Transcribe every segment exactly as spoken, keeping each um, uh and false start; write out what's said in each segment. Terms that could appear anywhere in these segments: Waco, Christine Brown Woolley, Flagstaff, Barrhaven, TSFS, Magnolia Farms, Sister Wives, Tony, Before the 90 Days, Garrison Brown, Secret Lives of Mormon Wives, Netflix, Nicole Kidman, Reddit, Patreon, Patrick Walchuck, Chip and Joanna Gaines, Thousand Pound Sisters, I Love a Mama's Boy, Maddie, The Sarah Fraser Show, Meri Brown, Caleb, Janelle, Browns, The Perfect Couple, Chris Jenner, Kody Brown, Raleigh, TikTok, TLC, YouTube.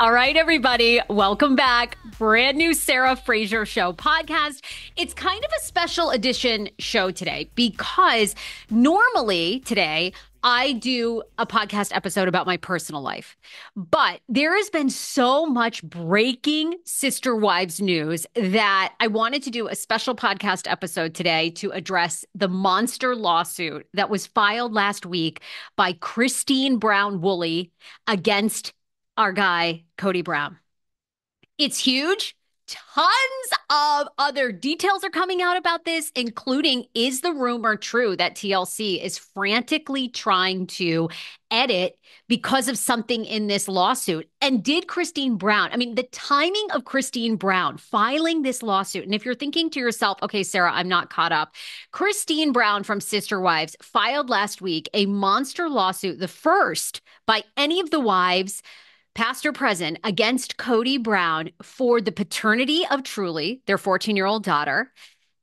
All right, everybody, welcome back. Brand new Sarah Fraser Show podcast. It's kind of a special edition show today because normally today I do a podcast episode about my personal life, but there has been so much breaking Sister Wives news that I wanted to do a special podcast episode today to address the monster lawsuit that was filed last week by Christine Brown Woolley against our guy, Kody Brown. It's huge. Tons of other details are coming out about this, including, is the rumor true that T L C is frantically trying to edit because of something in this lawsuit? And did Christine Brown, I mean, the timing of Christine Brown filing this lawsuit, and if you're thinking to yourself, okay, Sarah, I'm not caught up, Christine Brown from Sister Wives filed last week a monster lawsuit, the first by any of the wives, past or present, against Kody Brown for the paternity of Truly, their fourteen-year-old daughter.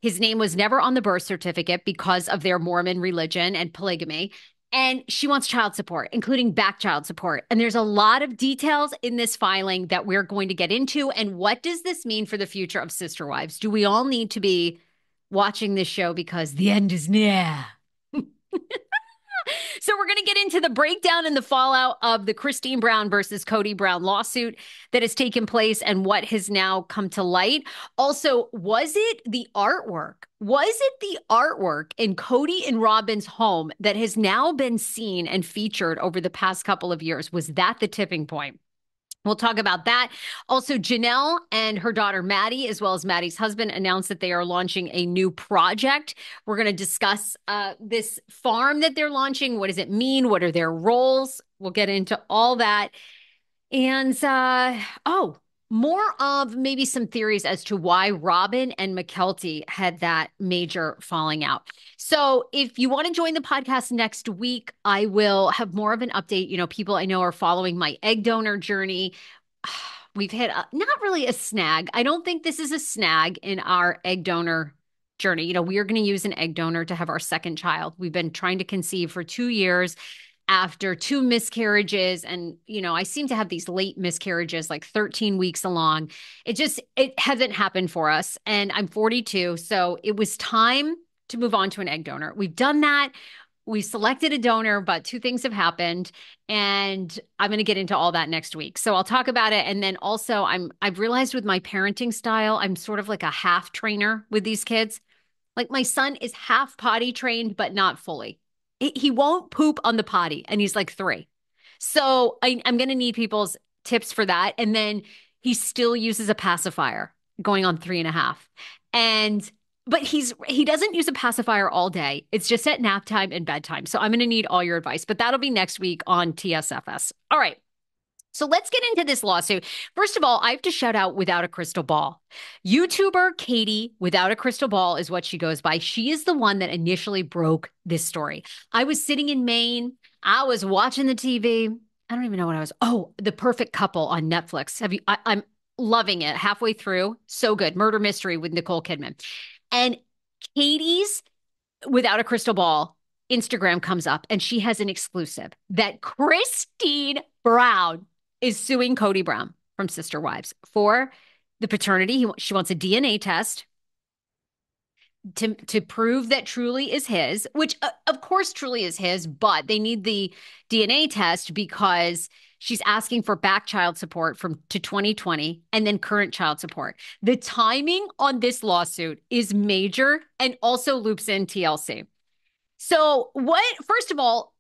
His name was never on the birth certificate because of their Mormon religion and polygamy. And she wants child support, including back child support. And there's a lot of details in this filing that we're going to get into. And what does this mean for the future of Sister Wives? Do we all need to be watching this show because the end is near? So we're going to get into the breakdown and the fallout of the Christine Brown versus Kody Brown lawsuit that has taken place and what has now come to light. Also, was it the artwork? Was it the artwork in Kody and Robin's home that has now been seen and featured over the past couple of years? Was that the tipping point? We'll talk about that. Also, Janelle and her daughter Maddie, as well as Maddie's husband, announced that they are launching a new project. We're going to discuss uh, this farm that they're launching. What does it mean? What are their roles? We'll get into all that. And, uh, oh, more of maybe some theories as to why Robin and Mykelti had that major falling out. So if you want to join the podcast next week, I will have more of an update. You know, people I know are following my egg donor journey. We've hit a, not really a snag. I don't think this is a snag in our egg donor journey. You know, we are going to use an egg donor to have our second child. We've been trying to conceive for two years. After two miscarriages, and, you know, I seem to have these late miscarriages, like thirteen weeks along. It just, it hasn't happened for us. And I'm forty-two. So it was time to move on to an egg donor. We've done that. We've selected a donor, but two things have happened. And I'm going to get into all that next week. So I'll talk about it. And then also I'm, I've realized with my parenting style, I'm sort of like a half trainer with these kids. Like my son is half potty trained, but not fully. He won't poop on the potty, and he's like three. So I, I'm going to need people's tips for that. And then he still uses a pacifier going on three and a half. And, but he's, he doesn't use a pacifier all day. It's just at nap time and bedtime. So I'm going to need all your advice, but that'll be next week on T S F S. All right. So let's get into this lawsuit. First of all, I have to shout out Without a Crystal Ball. YouTuber Katie Without a Crystal Ball is what she goes by. She is the one that initially broke this story. I was sitting in Maine. I was watching the T V. I don't even know what I was. Oh, The Perfect Couple on Netflix. Have you? I, I'm loving it. Halfway through. So good. Murder mystery with Nicole Kidman. And Katie's Without a Crystal Ball Instagram comes up, and she has an exclusive that Christine Brown is suing Kody Brown from Sister Wives for the paternity. He, she wants a D N A test to, to prove that Truly is his, which uh, of course Truly is his, but they need the D N A test because she's asking for back child support from to twenty twenty and then current child support. The timing on this lawsuit is major and also loops in T L C. So what, first of all,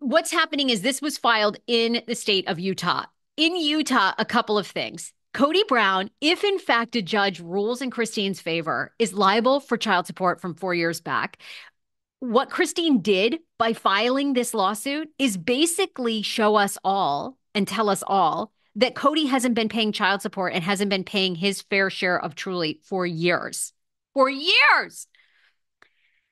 what's happening is this was filed in the state of Utah. In Utah, a couple of things. Kody Brown, if in fact a judge rules in Christine's favor, is liable for child support from four years back. What Christine did by filing this lawsuit is basically show us all and tell us all that Kody hasn't been paying child support and hasn't been paying his fair share of Truly for years. For years!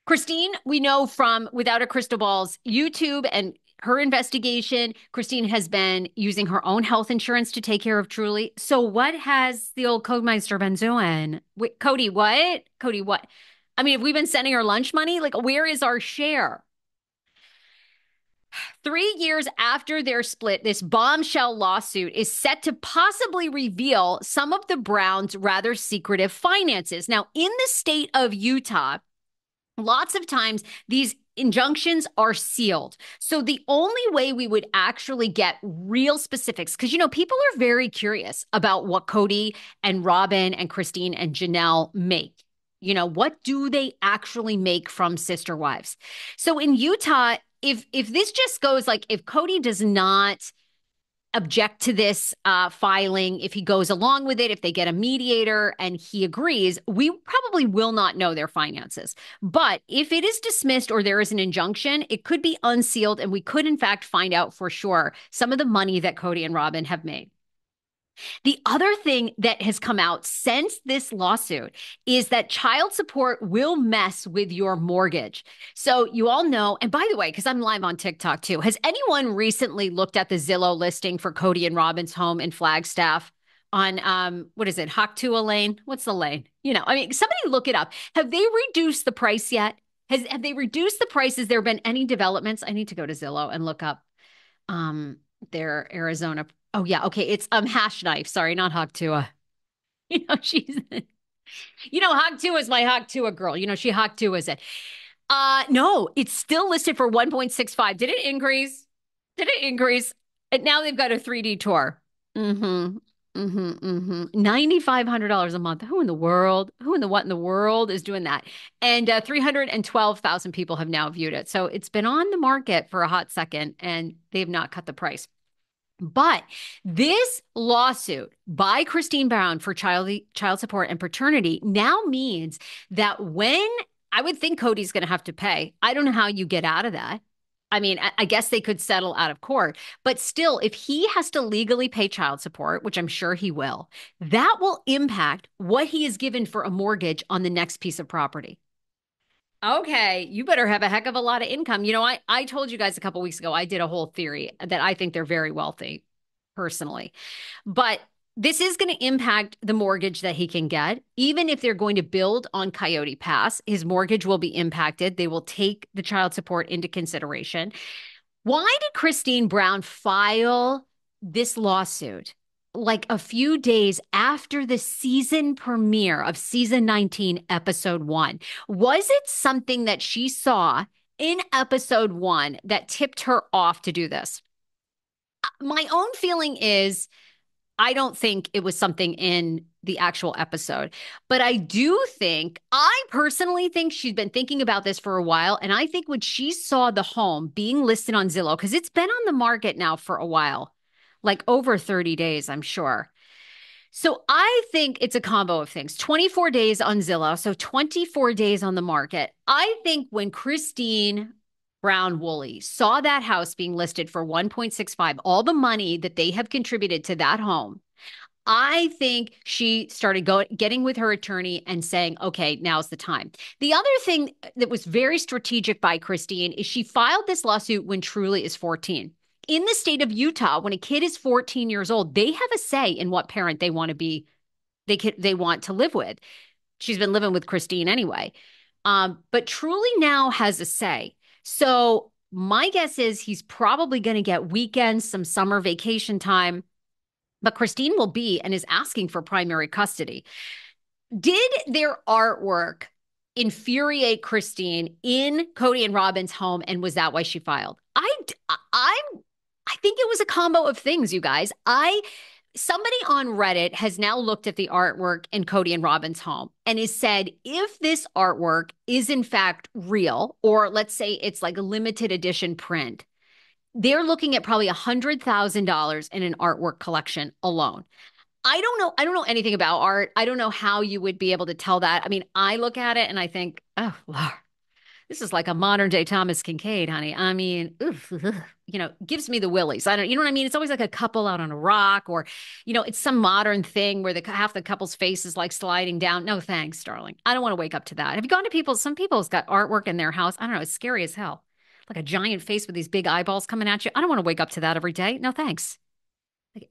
Christine, we know from Without a Crystal Ball's YouTube and her investigation, Christine has been using her own health insurance to take care of Truly. So what has the old Codemeister been doing? Wait, Kody, what? Kody, what? I mean, have we been sending her lunch money? Like, where is our share? Three years after their split, this bombshell lawsuit is set to possibly reveal some of the Browns' rather secretive finances. Now, in the state of Utah, lots of times these injunctions are sealed. So the only way we would actually get real specifics, because, you know, people are very curious about what Kody and Robin and Christine and Janelle make. You know, what do they actually make from Sister Wives? So in Utah, if if this just goes like, if Kody does not object to this uh, filing, if he goes along with it, if they get a mediator and he agrees, we probably will not know their finances. But if it is dismissed or there is an injunction, it could be unsealed. And we could, in fact, find out for sure some of the money that Kody and Robin have made. The other thing that has come out since this lawsuit is that child support will mess with your mortgage. So you all know, and by the way, because I'm live on TikTok too, has anyone recently looked at the Zillow listing for Kody and Robin's home in Flagstaff on, um, what is it, Hoctua Lane? What's the lane? You know, I mean, somebody look it up. Have they reduced the price yet? Has Have they reduced the price? Has there been any developments? I need to go to Zillow and look up um, their Arizona price. Oh, yeah. Okay. It's um Hash Knife. Sorry, not Hoctua. You know, she's, you know, Hoctua is my Hoctua girl. You know, she Hoctua is it. Uh, no, it's still listed for one point six five. Did it increase? Did it increase? And now they've got a three D tour. Mm-hmm. Mm-hmm. Mm-hmm. nine thousand five hundred dollars a month. Who in the world? Who in the what in the world is doing that? And uh, three hundred twelve thousand people have now viewed it. So it's been on the market for a hot second and they've not cut the price. But this lawsuit by Christine Brown for child child support and paternity now means that when I would think Kody's going to have to pay, I don't know how you get out of that. I mean, I, I guess they could settle out of court. But still, if he has to legally pay child support, which I'm sure he will, that will impact what he is given for a mortgage on the next piece of property. Okay, you better have a heck of a lot of income. You know, I, I told you guys a couple of weeks ago, I did a whole theory that I think they're very wealthy personally. But this is going to impact the mortgage that he can get. Even if they're going to build on Coyote Pass, his mortgage will be impacted. They will take the child support into consideration. Why did Christine Brown file this lawsuit like a few days after the season premiere of season nineteen, episode one? Was it something that she saw in episode one that tipped her off to do this? My own feeling is I don't think it was something in the actual episode, but I do think, I personally think she's been thinking about this for a while. And I think when she saw the home being listed on Zillow, because it's been on the market now for a while, like over thirty days, I'm sure. So I think it's a combo of things. twenty-four days on Zillow, so twenty-four days on the market. I think when Christine Brown Woolley saw that house being listed for one point six five, all the money that they have contributed to that home, I think she started going, getting with her attorney and saying, okay, now's the time. The other thing that was very strategic by Christine is she filed this lawsuit when Truly is fourteen. In the state of Utah, when a kid is fourteen years old, they have a say in what parent they want to be, they can, they want to live with. She's been living with Christine anyway. Um, but Truly now has a say. So my guess is he's probably going to get weekends, some summer vacation time, but Christine will be and is asking for primary custody. Did their artwork infuriate Christine in Kody and Robin's home? And was that why she filed? I, I'm, I think it was a combo of things, you guys. I, somebody on Reddit has now looked at the artwork in Kody and Robin's home and has said, if this artwork is in fact real, or let's say it's like a limited edition print, they're looking at probably one hundred thousand dollars in an artwork collection alone. I don't know. I don't know anything about art. I don't know how you would be able to tell that. I mean, I look at it and I think, oh, Lord, this is like a modern day Thomas Kinkade, honey. I mean, oof, you know, gives me the willies. I don't, you know what I mean? It's always like a couple out on a rock, or, you know, it's some modern thing where the half the couple's face is like sliding down. No, thanks, darling. I don't want to wake up to that. Have you gone to people? Some people's got artwork in their house. I don't know. It's scary as hell. Like a giant face with these big eyeballs coming at you. I don't want to wake up to that every day. No, thanks.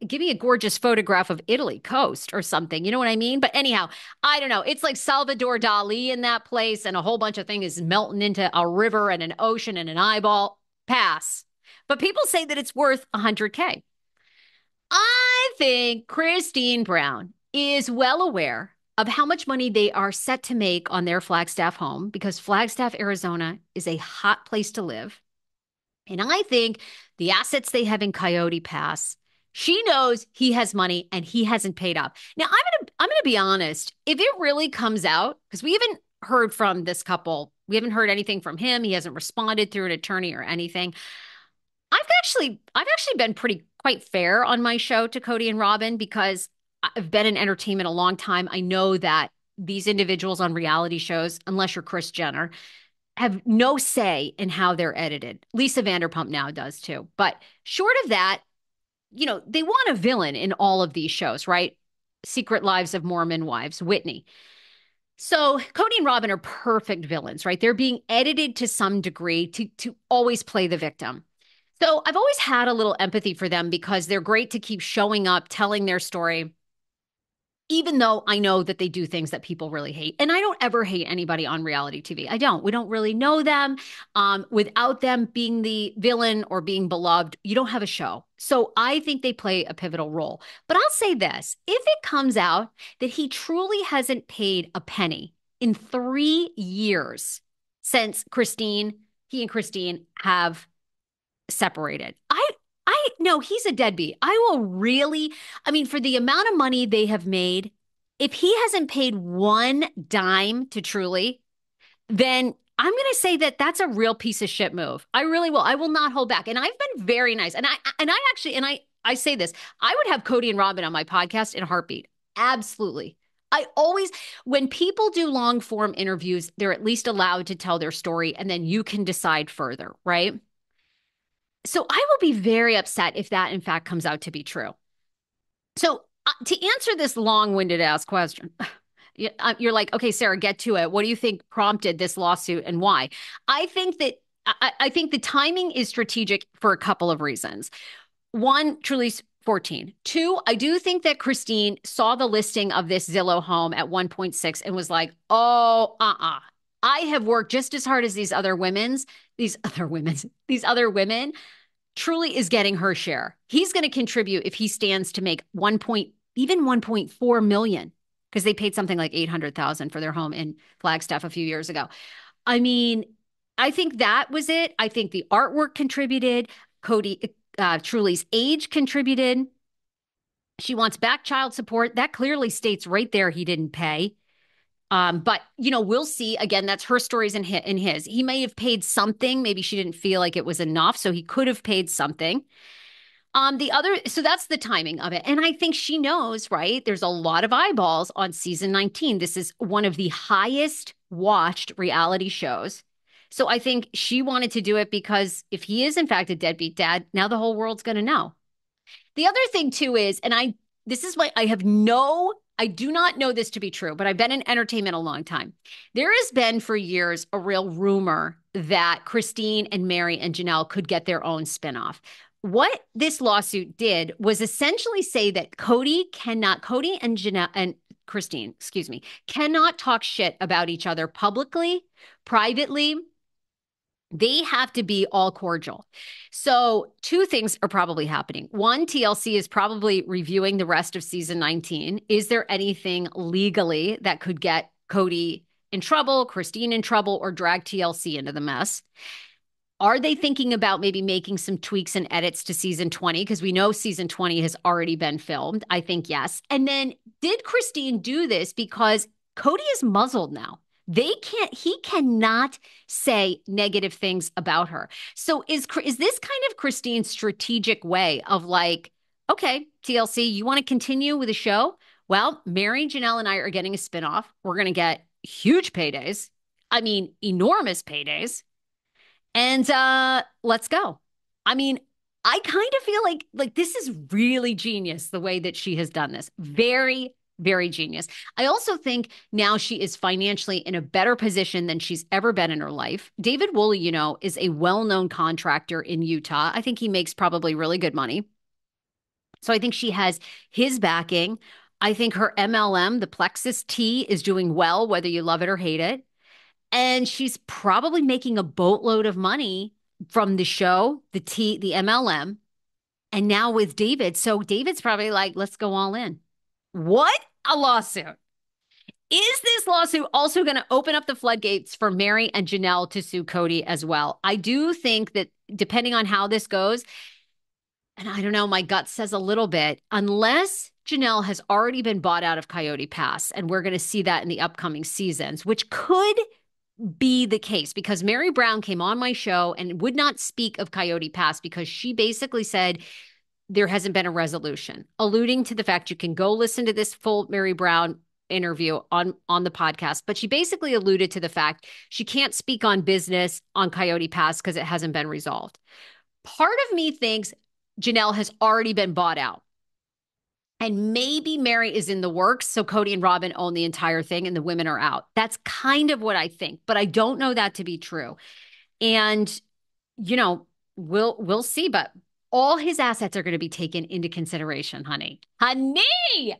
Give me a gorgeous photograph of Italy coast or something. You know what I mean? But anyhow, I don't know. It's like Salvador Dali in that place, and a whole bunch of things is melting into a river and an ocean and an eyeball. Pass. But people say that it's worth one hundred K. I think Christine Brown is well aware of how much money they are set to make on their Flagstaff home, because Flagstaff, Arizona is a hot place to live. And I think the assets they have in Coyote Pass, she knows he has money and he hasn't paid up. Now, I'm going to I'm gonna be honest. If it really comes out, because we haven't heard from this couple, we haven't heard anything from him. He hasn't responded through an attorney or anything. I've actually I've actually been pretty quite fair on my show to Kody and Robin, because I've been in entertainment a long time. I know that these individuals on reality shows, unless you're Chris Jenner, have no say in how they're edited. Lisa Vanderpump now does too. But short of that, you know, they want a villain in all of these shows, right? Secret Lives of Mormon Wives, Whitney. So Kody and Robin are perfect villains, right? They're being edited to some degree to, to always play the victim. So I've always had a little empathy for them, because they're great to keep showing up, telling their story, even though I know that they do things that people really hate. And I don't ever hate anybody on reality T V. I don't. We don't really know them. Um, without them being the villain or being beloved, you don't have a show. So I think they play a pivotal role. But I'll say this. If it comes out that he truly hasn't paid a penny in three years since Christine, he and Christine have separated, I I no, he's a deadbeat. I will really, I mean, for the amount of money they have made, if he hasn't paid one dime to Truly, then I'm going to say that that's a real piece of shit move. I really will. I will not hold back. And I've been very nice. And I, and I actually, and I, I say this, I would have Kody and Robin on my podcast in a heartbeat. Absolutely. I always, when people do long form interviews, they're at least allowed to tell their story, and then you can decide further, right? So I will be very upset if that, in fact, comes out to be true. So uh, to answer this long-winded ass question, you're like, okay, Sarah, get to it. What do you think prompted this lawsuit and why? I think that I, I think the timing is strategic for a couple of reasons. One, Truly's fourteen. Two, I do think that Christine saw the listing of this Zillow home at one point six and was like, oh, uh-uh. I have worked just as hard as these other women's, these other women's, these other women. Truly is getting her share. He's going to contribute if he stands to make one point, even one point four million, because they paid something like eight hundred thousand for their home in Flagstaff a few years ago. I mean, I think that was it. I think the artwork contributed. Kody, uh, Truly's age contributed. She wants back child support. That clearly states right there he didn't pay. Um, but, you know, we'll see. Again, that's her stories and his. He may have paid something. Maybe she didn't feel like it was enough, so he could have paid something. Um, the other, so that's the timing of it. And I think she knows, right? There's a lot of eyeballs on season nineteen. This is one of the highest watched reality shows. So I think she wanted to do it because if he is, in fact, a deadbeat dad, now the whole world's going to know. The other thing, too, is, and I, this is why I have no I do not know this to be true, but I've been in entertainment a long time. There has been for years a real rumor that Christine and Meri and Janelle could get their own spinoff. What this lawsuit did was essentially say that Kody cannot, Kody and Janelle and Christine, excuse me, cannot talk shit about each other publicly, privately. They have to be all cordial. So two things are probably happening. One, T L C is probably reviewing the rest of season nineteen. Is there anything legally that could get Kody in trouble, Christine in trouble, or drag T L C into the mess? Are they thinking about maybe making some tweaks and edits to season twenty? Because we know season twenty has already been filmed. I think yes. And then did Christine do this because Kody is muzzled now? They can't, he cannot say negative things about her. So is, is this kind of Christine's strategic way of like, okay, T L C, you want to continue with the show? Well, Meri, Janelle, and I are getting a spinoff. We're going to get huge paydays. I mean, enormous paydays. And uh, let's go. I mean, I kind of feel like, like this is really genius the way that she has done this. Very Very genius. I also think now she is financially in a better position than she's ever been in her life. David Woolley, you know, is a well-known contractor in Utah. I think he makes probably really good money. So I think she has his backing. I think her M L M, the Plexus T, is doing well, whether you love it or hate it. And she's probably making a boatload of money from the show, the T, the M L M, and now with David. So David's probably like, let's go all in. What a lawsuit. Is this lawsuit also going to open up the floodgates for Meri and Janelle to sue Kody as well? I do think that depending on how this goes, and I don't know, my gut says a little bit, unless Janelle has already been bought out of Coyote Pass, and we're going to see that in the upcoming seasons, which could be the case, because Meri Brown came on my show and would not speak of Coyote Pass because she basically said there hasn't been a resolution, alluding to the fact you can go listen to this full Meri Brown interview on, on the podcast. But she basically alluded to the fact she can't speak on business on Coyote Pass because it hasn't been resolved. Part of me thinks Janelle has already been bought out. And maybe Meri is in the works, so Kody and Robin own the entire thing and the women are out. That's kind of what I think, but I don't know that to be true. And, you know, we'll we'll see, but all his assets are going to be taken into consideration, honey. Honey!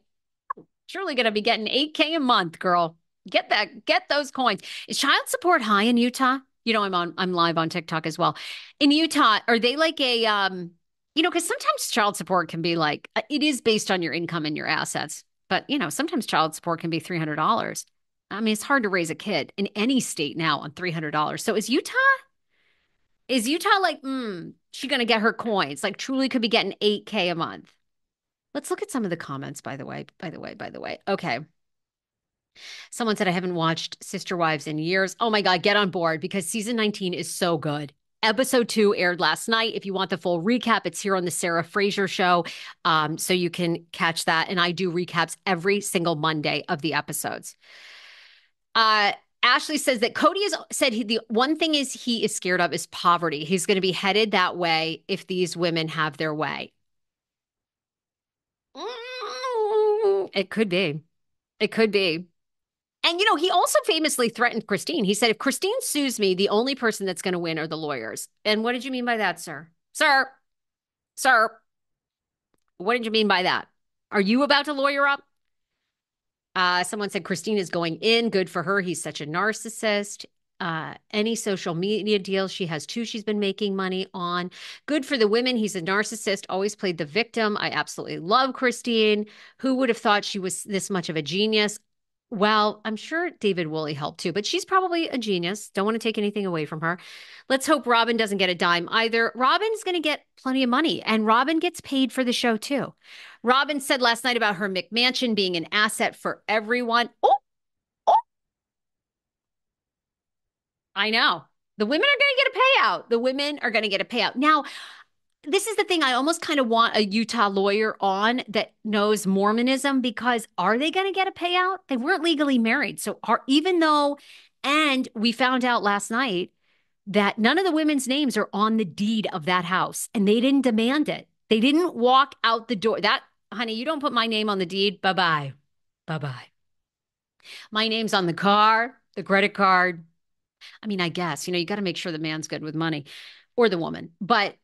Truly going to be getting eight K a month, girl. Get that, get those coins. Is child support high in Utah? You know, I'm on, I'm live on TikTok as well. In Utah, are they like a... um? You know, because sometimes child support can be like, it is based on your income and your assets. But, you know, sometimes child support can be three hundred dollars. I mean, it's hard to raise a kid in any state now on three hundred dollars. So is Utah, is Utah like, hmm, she's going to get her coins? Like Truly could be getting eight K a month. Let's look at some of the comments, by the way, by the way, by the way. Okay. Someone said, I haven't watched Sister Wives in years. Oh my God, get on board because season nineteen is so good. Episode two aired last night. If you want the full recap, it's here on The Sarah Fraser Show. Um, so you can catch that. And I do recaps every single Monday of the episodes. Uh, Ashley says that Kody has said he, the one thing is he is scared of is poverty. He's going to be headed that way if these women have their way. It could be. It could be. And, you know, he also famously threatened Christine. He said, if Christine sues me, the only person that's going to win are the lawyers. And what did you mean by that, sir? Sir, sir, what did you mean by that? Are you about to lawyer up? Uh, someone said Christine is going in. Good for her. He's such a narcissist. Uh, any social media deals she has too, she's been making money on. Good for the women. He's a narcissist, always played the victim. I absolutely love Christine. Who would have thought she was this much of a genius? Well, I'm sure David Woolley helped too, but she's probably a genius. Don't want to take anything away from her. Let's hope Robin doesn't get a dime either. Robin's going to get plenty of money, and Robin gets paid for the show too. Robin said last night about her McMansion being an asset for everyone. Oh, oh. I know. The women are going to get a payout. The women are going to get a payout. Now, this is the thing. I almost kind of want a Utah lawyer on that knows Mormonism, because are they going to get a payout? They weren't legally married. So are, even though, and we found out last night that none of the women's names are on the deed of that house, and they didn't demand it. They didn't walk out the door. That, honey, you don't put my name on the deed. Bye-bye. Bye-bye. My name's on the car, the credit card. I mean, I guess, you know, you got to make sure the man's good with money or the woman, but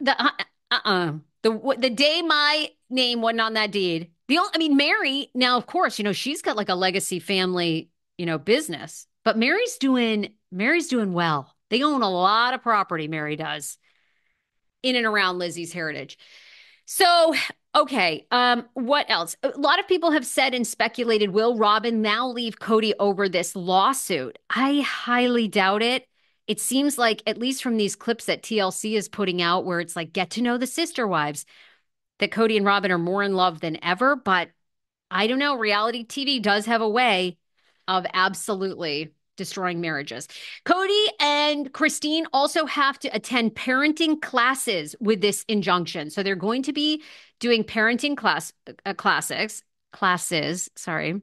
The uh, uh, uh the the day my name wasn't on that deed, the only, I mean, Meri now, of course, you know, she's got like a legacy family, you know, business, but Mary's doing Mary's doing well. They own a lot of property. Meri does, in and around Lizzie's heritage. So, okay. Um, what else? A lot of people have said and speculated, will Robin now leave Kody over this lawsuit? I highly doubt it. It seems like, at least from these clips that T L C is putting out, where it's like, get to know the sister wives, that Kody and Robin are more in love than ever. But I don't know. Reality T V does have a way of absolutely destroying marriages. Kody and Christine also have to attend parenting classes with this injunction. So they're going to be doing parenting class uh, classics, classes, sorry.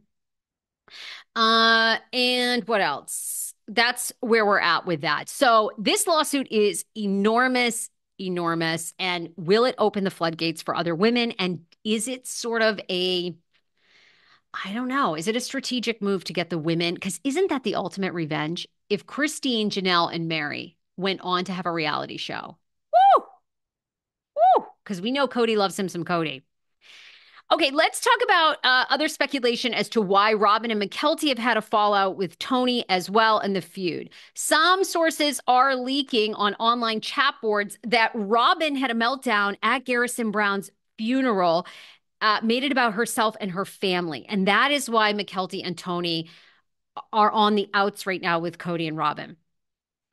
Uh, and what else? That's where we're at with that. So this lawsuit is enormous, enormous. And will it open the floodgates for other women? And is it sort of a, I don't know, is it a strategic move to get the women? Because isn't that the ultimate revenge? If Christine, Janelle, and Meri went on to have a reality show. Woo! Woo! Because we know Kody loves him some Kody. Okay, let's talk about uh, other speculation as to why Robin and Mykelti have had a fallout with Tony as well and the feud. Some sources are leaking on online chat boards that Robin had a meltdown at Garrison Brown's funeral, uh, made it about herself and her family. And that is why Mykelti and Tony are on the outs right now with Kody and Robin.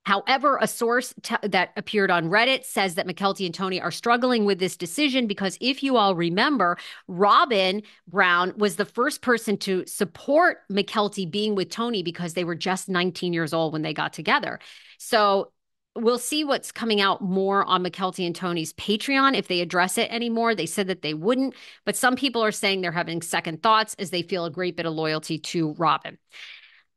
However, a source t- that appeared on Reddit says that Mykelti and Tony are struggling with this decision because, if you all remember, Robin Brown was the first person to support Mykelti being with Tony because they were just nineteen years old when they got together. So we'll see what's coming out more on Mykelti and Tony's Patreon, if they address it anymore. They said that they wouldn't, but some people are saying they're having second thoughts as they feel a great bit of loyalty to Robin.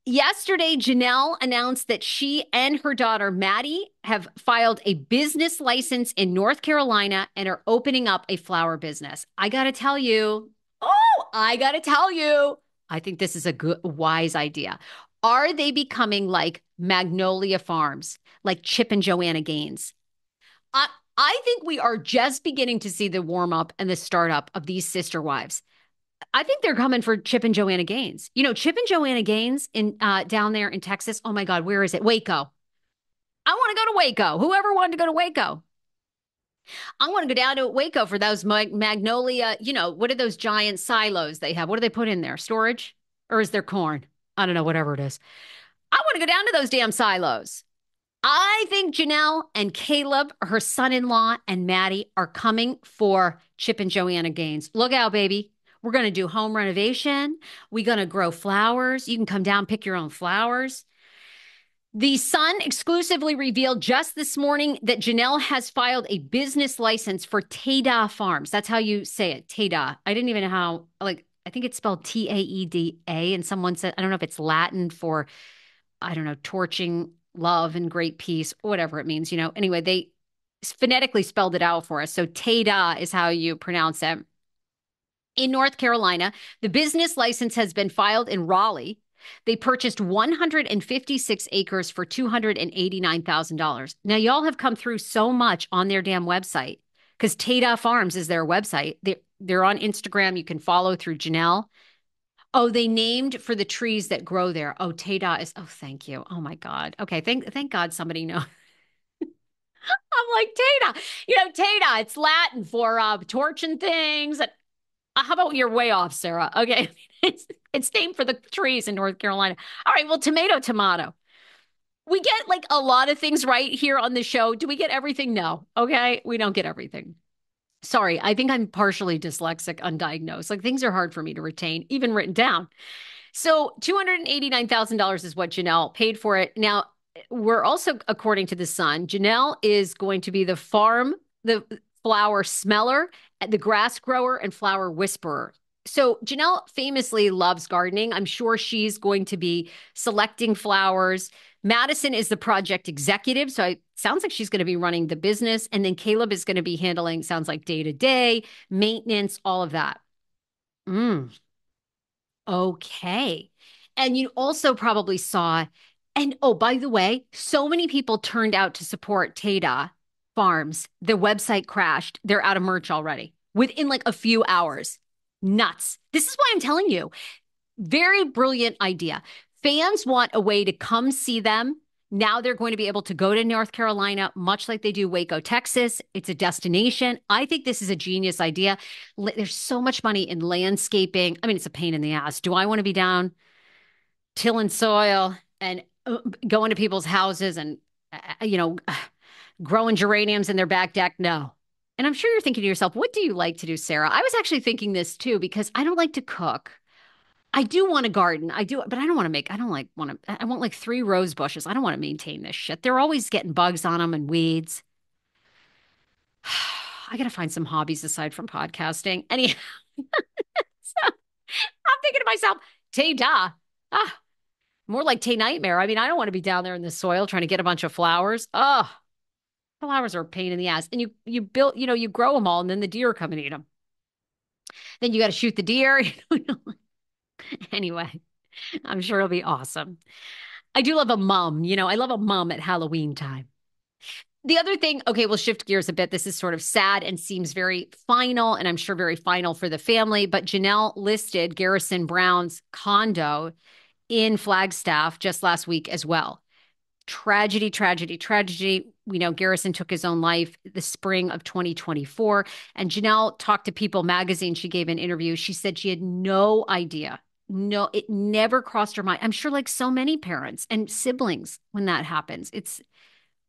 Yesterday, Janelle announced that she and her daughter, Maddie, have filed a business license in North Carolina and are opening up a flower business. I got to tell you, oh, I got to tell you, I think this is a good, wise idea. Are they becoming like Magnolia Farms, like Chip and Joanna Gaines? I, I think we are just beginning to see the warm up and the startup of these sister wives. I think they're coming for Chip and Joanna Gaines. You know, Chip and Joanna Gaines in uh, down there in Texas. Oh, my God. Where is it? Waco. I want to go to Waco. Whoever wanted to go to Waco. I want to go down to Waco for those mag- Magnolia. You know, what are those giant silos they have? What do they put in there? Storage? Or is there corn? I don't know. Whatever it is. I want to go down to those damn silos. I think Janelle and Caleb, her son-in-law, and Maddie are coming for Chip and Joanna Gaines. Look out, baby. We're going to do home renovation. We're going to grow flowers. You can come down, pick your own flowers. The Sun exclusively revealed just this morning that Janelle has filed a business license for Taeda Farms. That's how you say it, Taeda. I didn't even know how, like, I think it's spelled T A E D A. And someone said, I don't know if it's Latin for, I don't know, torching love and great peace, whatever it means, you know. Anyway, they phonetically spelled it out for us. So Taeda is how you pronounce it. In North Carolina, the business license has been filed in Raleigh. They purchased one hundred fifty-six acres for two hundred eighty-nine thousand dollars. Now, y'all have come through so much on their damn website because Taeda Farms is their website. They're, they're on Instagram. You can follow through Janelle. Oh, they named for the trees that grow there. Oh, Taeda is, oh, thank you. Oh, my God. Okay, thank thank God somebody knows. I'm like, Taeda. You know, Taeda, it's Latin for uh, torching things. How about you're way off, Sarah? Okay, it's, it's named for the trees in North Carolina. All right, well, tomato, tomato. We get like a lot of things right here on the show. Do we get everything? No, okay, we don't get everything. Sorry, I think I'm partially dyslexic, undiagnosed. Like, things are hard for me to retain, even written down. So two hundred eighty-nine thousand dollars is what Janelle paid for it. Now, we're also, according to The Sun, Janelle is going to be the farm, the flower smeller, the grass grower, and flower whisperer. So Janelle famously loves gardening. I'm sure she's going to be selecting flowers. Madison is the project executive. So it sounds like she's going to be running the business. And then Caleb is going to be handling, sounds like, day-to-day, maintenance, all of that. Mm. Okay. And you also probably saw, and oh, by the way, so many people turned out to support Taeda Farms. Their website crashed. They're out of merch already within like a few hours. Nuts. This is why I'm telling you. Very brilliant idea. Fans want a way to come see them. Now they're going to be able to go to North Carolina, much like they do Waco, Texas. It's a destination. I think this is a genius idea. There's so much money in landscaping. I mean, it's a pain in the ass. Do I want to be down tilling soil and going to people's houses and, you know, growing geraniums in their back deck? No. And I'm sure you're thinking to yourself, what do you like to do, Sarah? I was actually thinking this too, because I don't like to cook. I do want to garden. I do, but I don't want to make, I don't like want to, I want like three rose bushes. I don't want to maintain this shit. They're always getting bugs on them and weeds. I got to find some hobbies aside from podcasting. Anyhow, so I'm thinking to myself, Taeda. Ah, more like Tay Nightmare. I mean, I don't want to be down there in the soil trying to get a bunch of flowers. Oh, flowers are a pain in the ass. And you you build, you know, you grow them all and then the deer come and eat them. Then you got to shoot the deer. Anyway, I'm sure it'll be awesome. I do love a mum. You know, I love a mum at Halloween time. the other thing, okay, we'll shift gears a bit. This is sort of sad and seems very final, and I'm sure very final for the family. But Janelle listed Garrison Brown's condo in Flagstaff just last week as well. Tragedy, tragedy, tragedy. We know Garrison took his own life the spring of twenty twenty-four. And Janelle talked to People magazine. She gave an interview. She said she had no idea. No, it never crossed her mind. I'm sure, like so many parents and siblings, when that happens, it's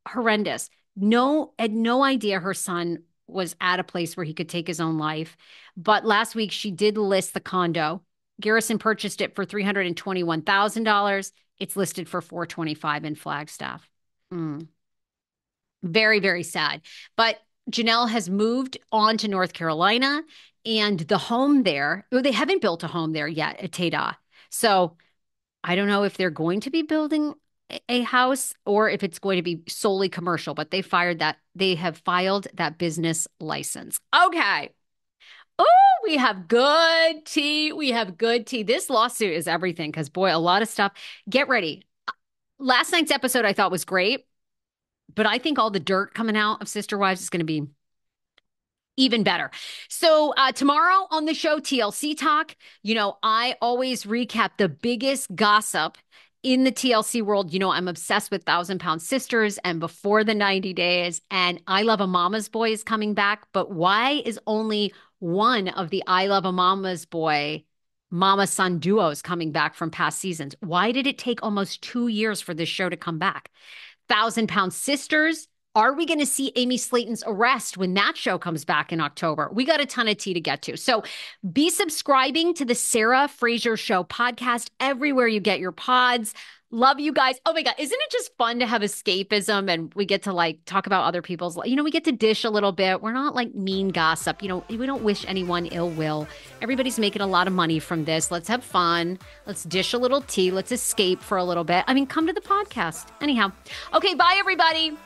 horrendous. No, had no idea her son was at a place where he could take his own life. But last week, she did list the condo. Garrison purchased it for three hundred twenty-one thousand dollars. It's listed for four hundred twenty-five thousand dollars in Flagstaff. Mm. Very, very sad. But Janelle has moved on to North Carolina, and the home there, well, they haven't built a home there yet at Taeda. So I don't know if they're going to be building a house or if it's going to be solely commercial, but they fired that. They have filed that business license. Okay. Oh, we have good tea. We have good tea. This lawsuit is everything because, boy, a lot of stuff. Get ready. Last night's episode I thought was great, but I think all the dirt coming out of Sister Wives is going to be even better. So uh, tomorrow on the show, T L C Talk, you know, I always recap the biggest gossip in the T L C world. You know, I'm obsessed with Thousand Pound Sisters and Before the ninety Days, and I Love a Mama's Boy is coming back. But why is only one of the I Love a Mama's Boy mama-son duos coming back from past seasons? Why did it take almost two years for this show to come back? Thousand Pound Sisters. Are we going to see Amy Slayton's arrest when that show comes back in October? We got a ton of tea to get to. So be subscribing to the Sarah Fraser Show podcast everywhere you get your pods. Love you guys. Oh my God. Isn't it just fun to have escapism and we get to like talk about other people's, you know, we get to dish a little bit. We're not like mean gossip. You know, we don't wish anyone ill will. Everybody's making a lot of money from this. Let's have fun. Let's dish a little tea. Let's escape for a little bit. I mean, come to the podcast. Anyhow. Okay. Bye everybody.